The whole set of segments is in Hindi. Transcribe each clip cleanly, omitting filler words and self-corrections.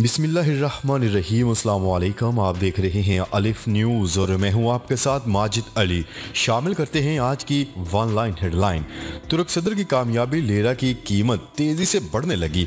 बिस्मिल्लाहिर्रहमानिर्रहीम, अस्सलाम वालेकुम। आप देख रहे हैं अलिफ न्यूज़ और मैं हूं आपके साथ माजिद अली। शामिल करते हैं आज की वन लाइन हेडलाइन। तुर्क सदर की कामयाबी, लेरा की कीमत तेज़ी से बढ़ने लगी।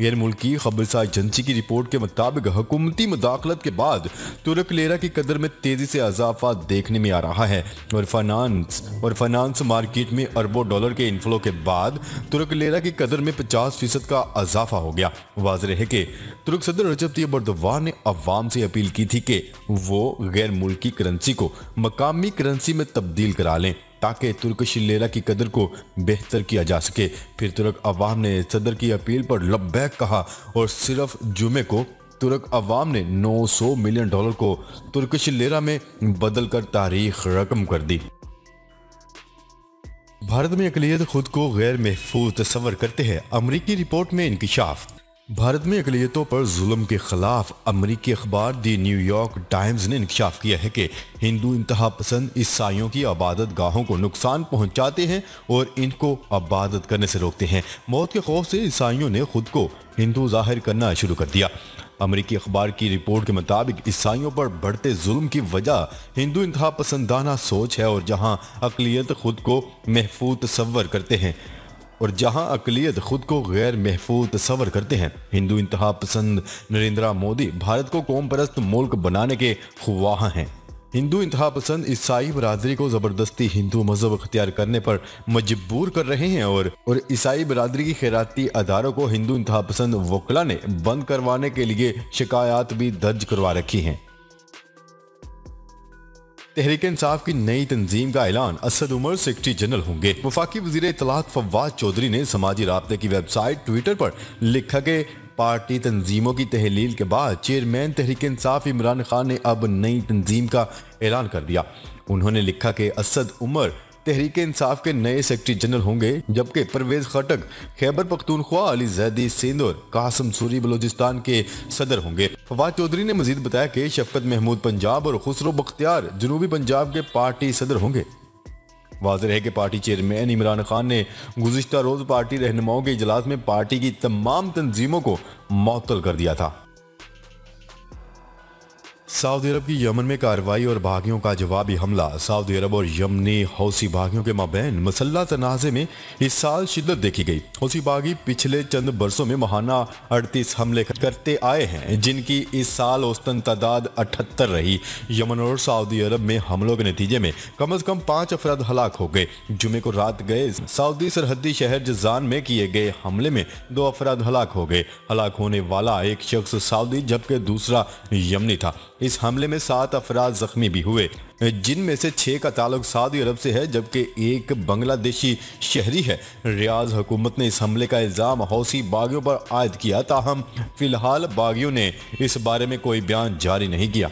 गैर मुल्की खबरसा एजेंसी की रिपोर्ट के मुताबिक हुकूमती मुदाखलत के बाद तुर्क लेरा की कदर में तेज़ी से इजाफा देखने में आ रहा है और फाइनांस मार्केट में अरबों डॉलर के इनफ्लो के बाद तुर्क लेरा की कदर में 50% का इजाफा हो गया। वाज़ेह है कि तुर्क सदर रजब तैयब एर्दोआन ने अवाम से अपील की थी कि वो गैर मुल्की करेंसी को मकामी करेंसी में तब्दील करा लें ताकि तुर्किश लेरा की कदर को बेहतर किया जा सके। फिर तुर्क अवाम ने सदर की अपील पर लब्बैक कहा और सिर्फ जुमे को तुर्क अवाम ने $900 मिलियन को तुर्किश लेरा में बदल कर तारीख रकम कर दी। भारत में अकलियत खुद को गैर महफूज तस्वर करते हैं, अमरीकी रिपोर्ट में इंकशाफ। भारत में अकलियतों पर जुल्म के खिलाफ अमरीकी अखबार दी न्यूयॉर्क टाइम्स ने इंकशाफ किया है कि हिंदू इंतहा पसंद ईसाइयों की आबादत गाहों को नुकसान पहुंचाते हैं और इनको आबादत करने से रोकते हैं। मौत के खौफ से ईसाइयों ने खुद को हिंदू जाहिर करना शुरू कर दिया। अमरीकी अखबार की रिपोर्ट के मुताबिक ईसाइयों पर बढ़ते जुल्म की वजह हिंदू इंतहा पसंदाना सोच है और जहाँ अकलियत खुद को महफूज तस्वर करते हैं हिंदू इंतहा पसंद नरेंद्र मोदी भारत को कौम परस्त मुल्क बनाने के ख्वाह हैं। हिंदू इंतहा पसंद ईसाई बरादरी को ज़बरदस्ती हिंदू मजहब अख्तियार करने पर मजबूर कर रहे हैं और ईसाई बरादरी की खैराती अदारों को हिंदू इंतहा पसंद वकला ने बंद करवाने के लिए शिकायत भी दर्ज करवा रखी हैं। तहरीक-ए-इंसाफ की नई तंजीम का ऐलान, असद उमर सेक्रेटरी जनरल होंगे। वफाकी वज़ीर इत्तलाआत फवाद चौधरी ने समाजी राब्ते की वेबसाइट ट्विटर पर लिखा कि पार्टी तंजीमों की तहलील के बाद चेयरमैन तहरीक-ए-इंसाफ इमरान खान ने अब नई तंजीम का ऐलान कर दिया। उन्होंने लिखा कि असद उमर तहरीक-ए-इंसाफ के नए सेक्रेटरी जनरल होंगे, जबकि परवेज खटक खैबर पख्तूनख्वा, अली जैदी सिंध और कासिम सूरी बलूचिस्तान के सदर होंगे। फवाद चौधरी ने मजीद बताया कि शफकत महमूद पंजाब और खुसरो बख्तियार जनूबी पंजाब के पार्टी सदर होंगे। वाज़ेह है कि पार्टी चेयरमैन इमरान खान ने गुज़िश्ता रोज़ पार्टी रहनुमाओं के इजलास में पार्टी की तमाम तंजीमों को मअतल कर दिया था। सऊदी अरब की यमन में कार्रवाई और भागियों का जवाबी हमला। सऊदी अरब और यमनी हौसी भागियों के माबैन मसल्ला तनाज़े में इस साल शिद्दत देखी गई। हौसी बागी पिछले चंद बरसों में माहाना 38 हमले करते आए हैं, जिनकी इस साल औसतन तादाद 78 रही। यमन और सऊदी अरब में हमलों के नतीजे में कम अज़ कम 5 अफराद हलाक हो गए। जुमे को रात गए सऊदी सरहदी शहर जज़ान में किए गए हमले में 2 अफराद हलाक हो गए। हलाक होने वाला एक शख्स सऊदी जबकि दूसरा यमनी था। इस हमले में 7 अफराद जख्मी भी हुए, जिनमें से 6 का ताल्लुक सऊदी अरब से है जबकि एक बांग्लादेशी शहरी है। रियाज हुकूमत ने इस हमले का इल्ज़ाम हौसी बागियों पर आयद किया, ताहम फिलहाल बागियों ने इस बारे में कोई बयान जारी नहीं किया।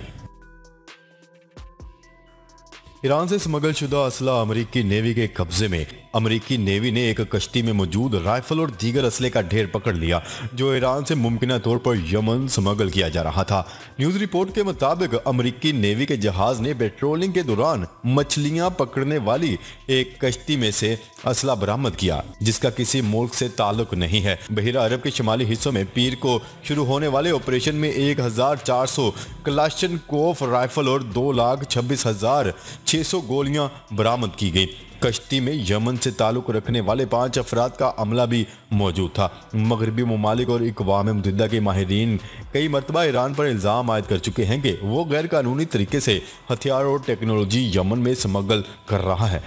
ईरान से स्मगल शुदा असला अमरीकी नेवी के कब्जे में। अमरीकी नेवी ने एक कश्ती में मौजूद राइफल और दीगर असले का ढेर पकड़ लिया, जो ईरान से मुमकिन तौर पर यमन स्मगल किया जा रहा था। न्यूज़ रिपोर्ट के मुताबिक अमरीकी नेवी के जहाज़ ने पेट्रोलिंग के दौरान मछलियां पकड़ने वाली एक कश्ती में से असला बरामद किया, जिसका किसी मुल्क से ताल्लुक नहीं है। बहरा अरब के शुमाली हिस्सों में पीर को शुरू होने वाले ऑपरेशन में 1400 क्लाशनकोफ राइफल और 2,26,600 गोलियां बरामद की गई। कश्ती में यमन से ताल्लुक़ रखने वाले 5 अफराद का अमला भी मौजूद था। मगरबी ममालिक और अक़वाम मुत्तहिदा के माहिरीन कई मरतबा ईरान पर इल्ज़ाम आयद कर चुके हैं कि वो गैर कानूनी तरीके से हथियार और टेक्नोलॉजी यमन में स्मगल कर रहा है।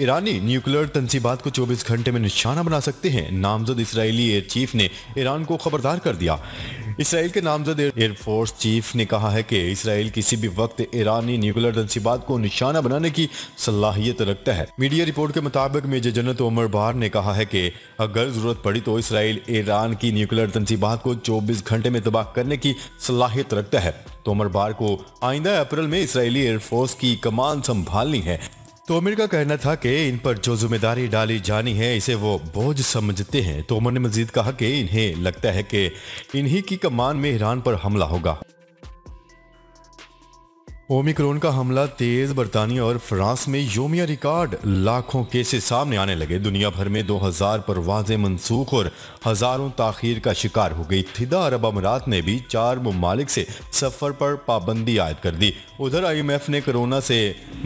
ईरानी न्यूक्लियर तनसीबात को 24 घंटे में निशाना बना सकते हैं, नामजद इसराइली एयर चीफ ने ईरान को खबरदार कर दिया। इसराइल के नामजद एयरफोर्स चीफ ने कहा है कि इसराइल किसी भी वक्त ईरानी न्यूक्लियर तनसीबात को निशाना बनाने की सलाहियत रखता है। मीडिया रिपोर्ट के मुताबिक मेजर जनरल उमर बार ने कहा है कि अगर ज़रूरत पड़ी तो इसराइल ईरान की न्यूक्लियर तनसीबात को 24 घंटे में तबाह करने की सलाहियत रखता है। तो उमर बार को आइंदा अप्रैल में इसराइली एयरफोर्स की कमान संभालनी है। तोमर का कहना था कि इन पर जो जिम्मेदारी डाली जानी है इसे वो बोझ समझते हैं। तोमर ने मजीद कहा कि इन्हें लगता है कि इन्हीं की कमान में ईरान पर हमला होगा। ओमिक्रोन का हमला तेज, बरतानिया और फ्रांस में योमिया रिकॉर्ड, लाखों केसेस सामने आने लगे। दुनिया भर में 2000 परवाजें मनसूख और हज़ारों ताखीर का शिकार हो गई। मुत्तहिदा अरब अमीरात ने भी 4 ममालिक से सफ़र पर पाबंदी आयद कर दी। उधर IMF ने कोरोना से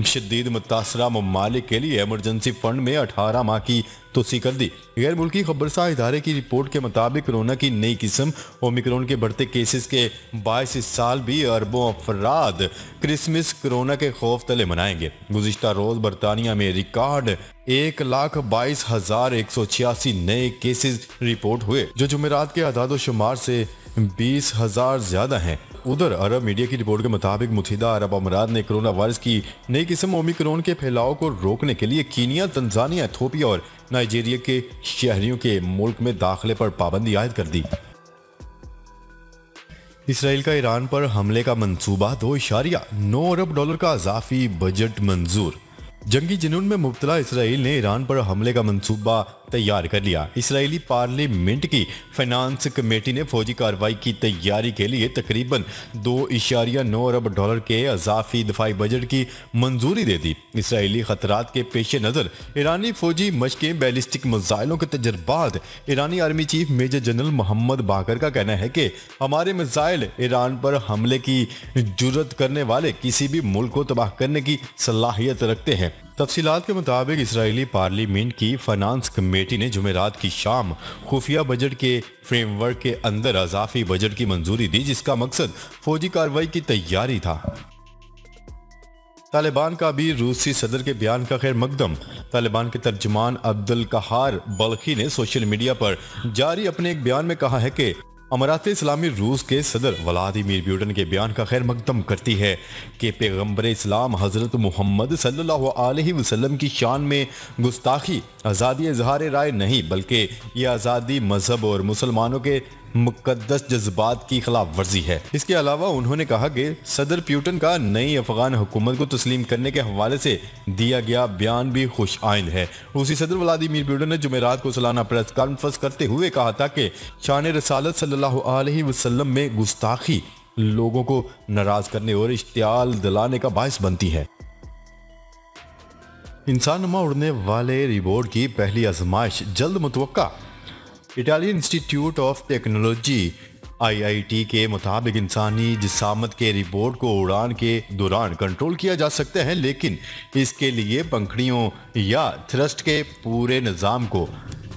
शदीद मुतासरा ममालिक के लिए एमरजेंसी फंड में 18 माह की तोसी कर दी। गैर मुल्की खबरसां इदारे की रिपोर्ट के मुताबिक कोरोना की नई किस्म ओमिक्रोन के बढ़ते केसेस के बायस इस साल भी अरबों अफराद क्रिसमस कोरोना के खौफ तले मनाएंगे। गुज़िश्ता रोज़ बरतानिया में रिकॉर्ड 1,22,186 नए केसेस रिपोर्ट हुए, जो जुमेरात के आदाद और शुमार से 20,000 ज्यादा हैं। उधर अरब मीडिया की रिपोर्ट के मुताबिक मुत्तहिदा अरब अमीरात ने कोरोना वायरस की नई किस्म ओमिक्रोन के फैलाव को रोकने के लिए कीनिया, तंजानिया, एथोपिया और नाइजीरिया के शहरियों के मुल्क में दाखिले पर पाबंदी आयद कर दी। इसराइल का ईरान पर हमले का मंसूबा 2.9 अरब डॉलर का अजाफी बजट मंजूर। जंगी जुनून में मुब्तला इसराइल ने ईरान पर हमले का मंसूबा तैयार कर लिया। इसराइली पार्लियामेंट की फाइनेंस कमेटी ने फौजी कार्रवाई की तैयारी के लिए तकरीबन 2.9 अरब डॉलर के अजाफी दफाई बजट की मंजूरी दे दी। इसराइली खतरात के पेश नज़र ईरानी फौजी मशकें, बैलिस्टिक मिसाइलों के तजर्बात। ईरानी army chief major general Mohammad Baqer का कहना है कि हमारे मिसाइल ईरान पर हमले की जुर्रत करने वाले किसी भी मुल्क को तबाह करने की सलाहियत रखते हैं। तफसीलात के मुताबिक इसराइली पार्लियामेंट की फाइनेंस कमेटी ने जुमेरात की शाम खुफिया बजट के फ्रेमवर्क के अंदर अजाफी बजट की मंजूरी दी, जिसका मकसद फौजी कार्रवाई की तैयारी था। तालिबान का भी रूसी सदर के बयान का खैर मकदम। तालिबान के तर्जुमान अब्दुल कहार बल्खी ने सोशल मीडिया पर जारी अपने एक बयान में कहा है कि अमारात इस्लामी रूस के सदर व्लादिमीर पुतिन के बयान का खैर मकदम करती है कि पैगंबर इस्लाम हज़रत मोहम्मद सल्लल्लाहु अलैहि वसल्लम की शान में गुस्ताखी आज़ादी इजहार राय नहीं, बल्कि ये आज़ादी मजहब और मुसलमानों के मुकद्दस जज्बात की खिलाफ वर्जी है। इसके अलावा उन्होंने कहा कि सदर पुतिन का नई अफगान हुकूमत को तस्लीम करने के हवाले से दिया गया बयान भी खुश आइंद है। रूसी सदर व्लादिमीर पुतिन ने जुमेरात को सालाना प्रेस कॉन्फ्रेंस करते हुए कहा था कि शान रसालत सल्लल्लाहु अलैहि वसल्लम में गुस्ताखी लोगों को नाराज करने और इश्तियाल दिलाने का बायस बनती है। इंसानुमा उड़ने वाले रोबोट की पहली आजमाइश जल्द मुतवक्का। Italian institute of technology IIT के मुताबिक इंसानी जिसामत के रोबोट को उड़ान के दौरान कंट्रोल किया जा सकता है, लेकिन इसके लिए पंखड़ियों या थ्रस्ट के पूरे निज़ाम को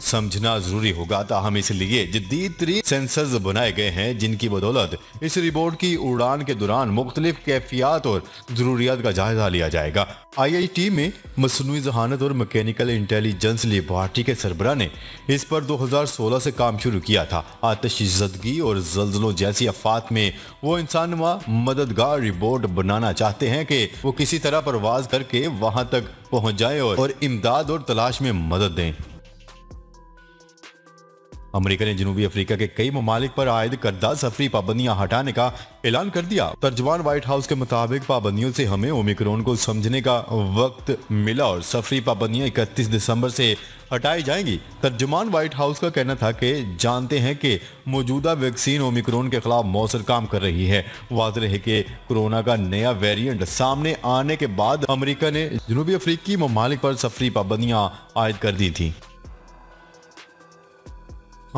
समझना ज़रूरी होगा। ताहम इसलिए जदीद तरीन सेंसर्स बनाए गए हैं, जिनकी बदौलत इस रोबोट की उड़ान के दौरान मुख्तलिफ कैफियत और ज़रूरियात का जायज़ा लिया जाएगा। IIT में मसनूई जहानत और मैकेनिकल इंटेलिजेंस लेबॉर्ट्री के सरबरा ने इस पर 2016 से काम शुरू किया था। आतिश ज़दगी और जल्जलों जैसी आफात में वो इंसानुमा मददगार रोबोट बनाना चाहते हैं कि वो किसी तरह परवाज करके वहाँ तक पहुँच जाए और इमदाद और तलाश में मदद दें। अमेरिका ने जनूबी अफ्रीका के कई ममालिक पर आयद करदा सफरी पाबंदियां हटाने का ऐलान कर दिया। तर्जुमान व्हाइट हाउस के मुताबिक पाबंदियों से हमें ओमिक्रोन को समझने का वक्त मिला और सफरी पाबंदियां 31 दिसंबर से हटाई जाएंगी। तर्जुमान व्हाइट हाउस का कहना था कि जानते हैं कि मौजूदा वैक्सीन ओमिक्रोन के खिलाफ मौसर काम कर रही है। वाज़ेह है कि कोरोना का नया वेरिएंट सामने आने के बाद अमेरिका ने जनूबी अफ्रीकी ममालिक पर सफरी पाबंदियां आयद कर दी थी।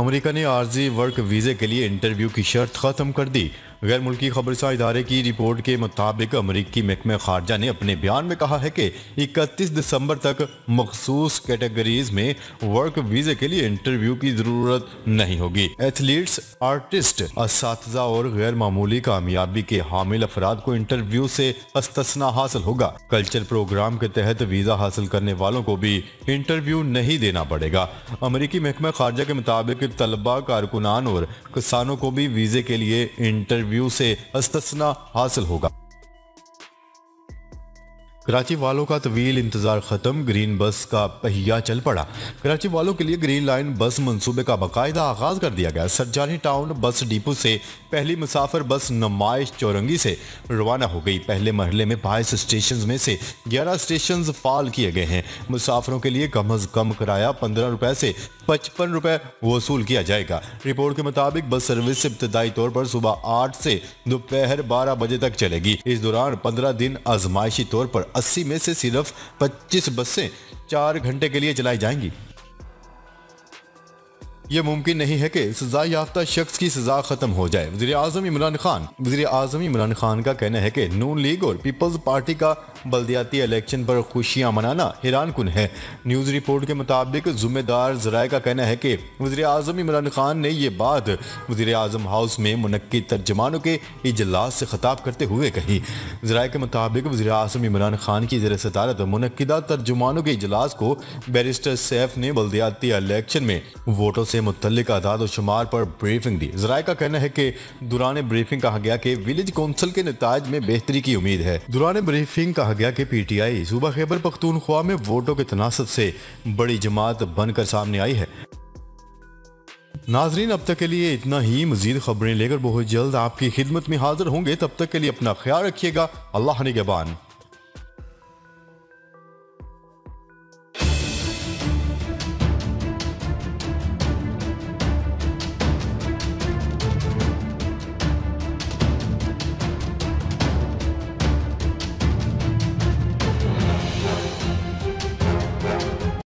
अमेरिका ने आर्जी वर्क वीज़े के लिए इंटरव्यू की शर्त ख़त्म कर दी। गैर मुल्की खबरसां इदारे की रिपोर्ट के मुताबिक अमेरिकी महकमे खारजा ने अपने बयान में कहा है कि 31 दिसंबर तक मखसूस कैटेगरीज में वर्क वीज़े के लिए इंटरव्यू की ज़रूरत नहीं होगी। एथलीट्स, आर्टिस्ट, असातिज़ा और गैर मामूली कामयाबी के हामिल अफराद को इंटरव्यू से इस्तिस्ना हासिल होगा। कल्चर प्रोग्राम के तहत वीज़ा हासिल करने वालों को भी इंटरव्यू नहीं देना पड़ेगा। अमेरिकी महकमे खारजा के मुताबिक तलबा, कारकुनान और किसानों को भी वीज़े के लिए इंटरव्यू से इस्तिस्ना हासिल होगा। कराची वालों का तवील इंतजार खत्म, ग्रीन बस का पहिया चल पड़ा। कराची वालों के लिए ग्रीन लाइन बस मंसूबे का बाकायदा आगाज कर दिया गया। सरजानी टाउन बस डिपो से पहली मुसाफिर बस नुमाइश चौरंगी से रवाना हो गई। पहले मरहले में 22 स्टेशन में से 11 स्टेशन फाल किए गए हैं। मुसाफिरों के लिए कम अज कम किराया 15 रुपये से 55 रुपये वसूल किया जाएगा। रिपोर्ट के मुताबिक बस सर्विस इब्तदाई तौर पर सुबह 8 से दोपहर 12 बजे तक चलेगी। इस दौरान 15 दिन आजमाइशी तौर पर 80 में से सिर्फ 25 बसें 4 घंटे के लिए चलाई जाएंगी। ये मुमकिन नहीं है कि सजा याफ्ता शख्स की सजा खत्म हो जाए। वज़ीर आज़म इमरान खान का कहना है कि नून लीग और पीपल्स पार्टी का बल्दियाती इलेक्शन पर खुशियां मनाना हैरान कुन है। न्यूज़ रिपोर्ट के मुताबिक जिम्मेदार ज़राए का कहना है कि वज़ीर आज़म इमरान खान ने ये बात वज़ीर आज़म हाउस में मुनक्किद तर्जमानों के इजलास से खिताब करते हुए कही। ज़राए के मुताबिक वज़ीर आज़म इमरान खान की ज़ेर सदारत मुनक्किदा तर्जुमानों के इजलास को बैरिस्टर सैफ ने बल्दियाती इलेक्शन में वोटों से मुतल्लिक आदाद और शुमार पर ब्रीफिंग दी। ज़राए का कहना है कि दौरान ब्रीफिंग कहा गया कि विलेज काउंसिल के नताज में बेहतरी की उम्मीद है। दौरान ब्रीफिंग कहा गया कि PTI सूबा खैबर पख्तूनख्वा में वोटों के तनासब से बड़ी जमात बनकर सामने आई है। नाजरीन, अब तक के लिए इतना ही। मजीद खबरें लेकर बहुत जल्द आपकी खिदमत में हाजिर होंगे। तब तक के लिए अपना ख्याल रखिएगा। अल्लाह निगहबान।